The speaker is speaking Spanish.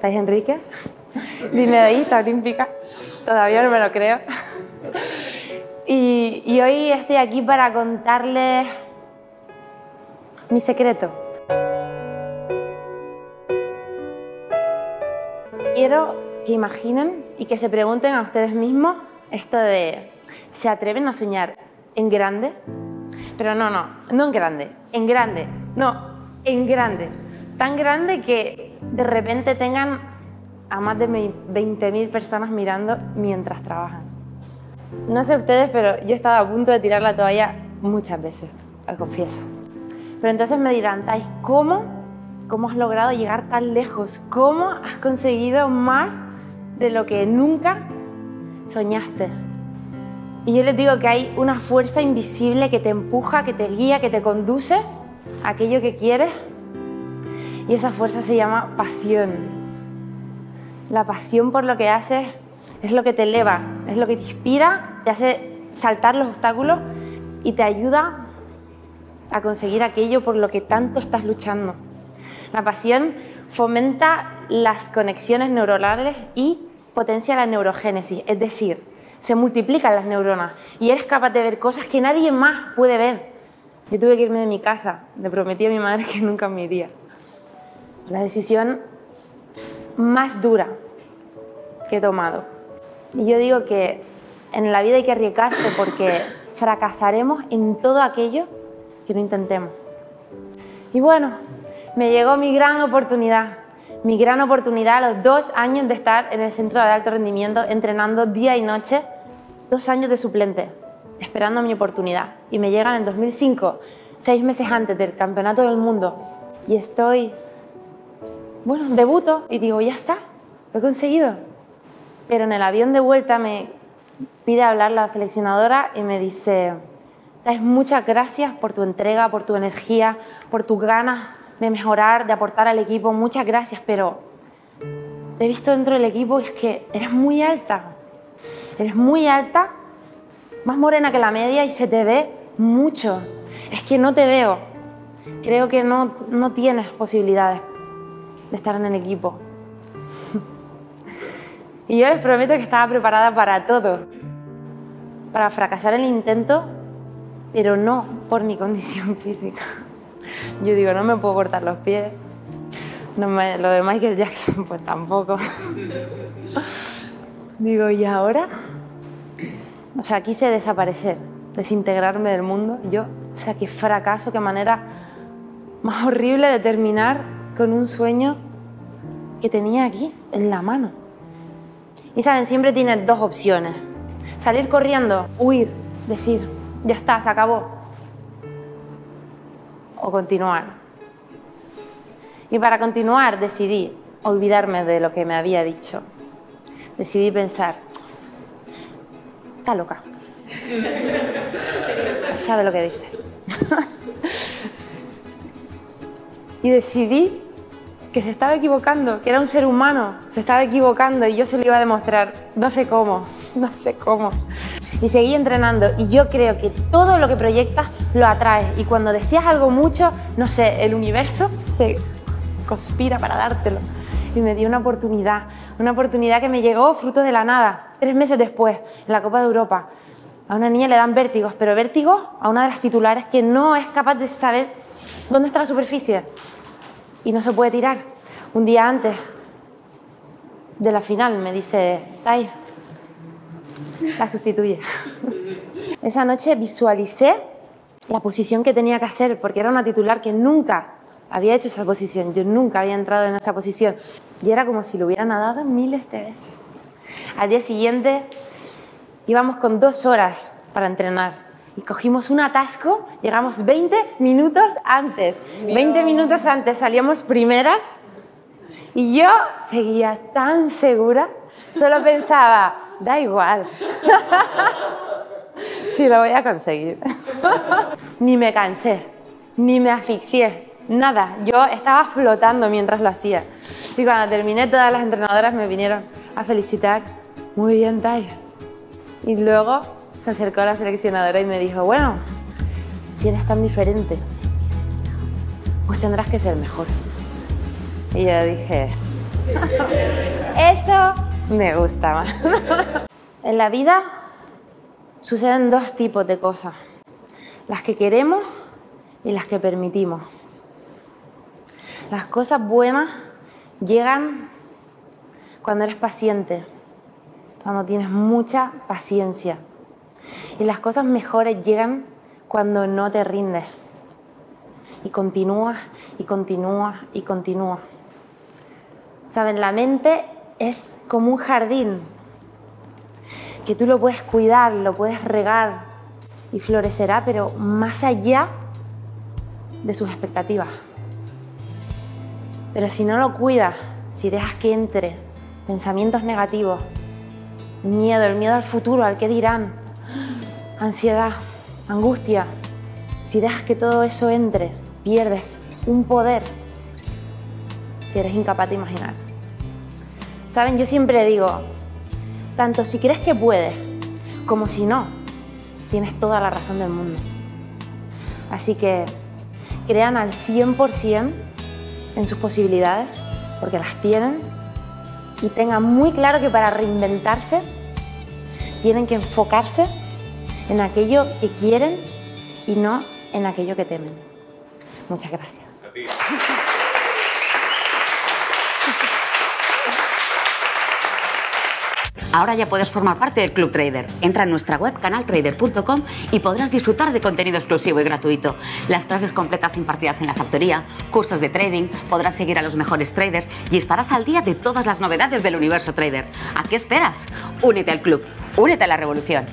Thaïs Henríquez, mi medallista olímpica, todavía no me lo creo. Y hoy estoy aquí para contarles mi secreto. Quiero que imaginen y que se pregunten a ustedes mismos esto de ¿se atreven a soñar en grande? Pero no en grande, no, en grande. Tan grande que de repente tengan a más de 20.000 personas mirando mientras trabajan. No sé ustedes, pero yo he estado a punto de tirar la toalla muchas veces, lo confieso. Pero entonces me dirán, Thaïs, ¿cómo has logrado llegar tan lejos? ¿Cómo has conseguido más de lo que nunca soñaste? Y yo les digo que hay una fuerza invisible que te empuja, que te guía, que te conduce a aquello que quieres. Y esa fuerza se llama pasión. La pasión por lo que haces es lo que te eleva, es lo que te inspira, te hace saltar los obstáculos y te ayuda a conseguir aquello por lo que tanto estás luchando. La pasión fomenta las conexiones neuronales y potencia la neurogénesis, es decir, se multiplican las neuronas y eres capaz de ver cosas que nadie más puede ver. Yo tuve que irme de mi casa, le prometí a mi madre que nunca me iría. La decisión más dura que he tomado. Y yo digo que en la vida hay que arriesgarse porque fracasaremos en todo aquello que no intentemos. Y bueno, me llegó mi gran oportunidad a los 2 años de estar en el centro de alto rendimiento entrenando día y noche, 2 años de suplente, esperando mi oportunidad. Y me llega en el 2005, 6 meses antes del campeonato del mundo. Y estoy, bueno, debuto y digo, ya está, lo he conseguido. Pero en el avión de vuelta me pide hablar la seleccionadora y me dice, Thaïs, muchas gracias por tu entrega, por tu energía, por tus ganas de mejorar, de aportar al equipo, muchas gracias, pero te he visto dentro del equipo y es que eres muy alta, más morena que la media y se te ve mucho. Es que no te veo, creo que no tienes posibilidades de estar en el equipo. Y yo les prometo que estaba preparada para todo, para fracasar el intento, pero no por mi condición física. Yo digo, no me puedo cortar los pies, lo de Michael Jackson pues tampoco. Digo, ¿y ahora? O sea, quise desaparecer, desintegrarme del mundo. Yo, o sea, qué fracaso, qué manera más horrible de terminar con un sueño que tenía aquí, en la mano. Y saben, siempre tienes 2 opciones. Salir corriendo, huir, decir, ya está, se acabó. O continuar. Y para continuar decidí olvidarme de lo que me había dicho. Decidí pensar, está loca. No sabe lo que dice. Y decidí que se estaba equivocando, que era un ser humano, se estaba equivocando y yo se lo iba a demostrar. No sé cómo, no sé cómo. Y seguí entrenando y yo creo que todo lo que proyectas lo atraes y cuando deseas algo mucho, no sé, el universo se conspira para dártelo. Y me dio una oportunidad que me llegó fruto de la nada. 3 meses después, en la Copa de Europa, a una niña le dan vértigos, pero vértigos a una de las titulares que no es capaz de saber dónde está la superficie y no se puede tirar. Un día antes de la final me dice, Thaïs, la sustituye. Esa noche visualicé la posición que tenía que hacer porque era una titular que nunca había hecho esa posición. Yo nunca había entrado en esa posición. Y era como si lo hubiera nadado miles de veces. Al día siguiente íbamos con 2 horas para entrenar. Y cogimos un atasco, llegamos 20 minutos antes. 20 minutos antes salíamos primeras. Y yo seguía tan segura. Solo pensaba, da igual, sí lo voy a conseguir. Ni me cansé, ni me asfixié, nada. Yo estaba flotando mientras lo hacía. Y cuando terminé, todas las entrenadoras me vinieron a felicitar. Muy bien, Thaïs. Y luego se acercó la seleccionadora y me dijo, bueno, si eres tan diferente, pues tendrás que ser mejor. Y yo dije, Eso me gusta más. En la vida suceden dos tipos de cosas. Las que queremos y las que permitimos. Las cosas buenas llegan cuando eres paciente, cuando tienes mucha paciencia. Y las cosas mejores llegan cuando no te rindes. Y continúas, y continúas, y continúas. ¿Saben? La mente es como un jardín que tú lo puedes cuidar, lo puedes regar y florecerá, pero más allá de sus expectativas. Pero si no lo cuidas, si dejas que entre pensamientos negativos, miedo, el miedo al futuro, al qué dirán, ansiedad, angustia, si dejas que todo eso entre, pierdes un poder que eres incapaz de imaginar. ¿Saben? Yo siempre digo, tanto si crees que puedes como si no, tienes toda la razón del mundo. Así que crean al 100% en sus posibilidades, porque las tienen, y tengan muy claro que para reinventarse tienen que enfocarse en aquello que quieren y no en aquello que temen. Muchas gracias. A ti. Ahora ya puedes formar parte del Club Trader. Entra en nuestra web canaltrader.com y podrás disfrutar de contenido exclusivo y gratuito. Las clases completas impartidas en la factoría, cursos de trading, podrás seguir a los mejores traders y estarás al día de todas las novedades del universo trader. ¿A qué esperas? Únete al club, únete a la revolución.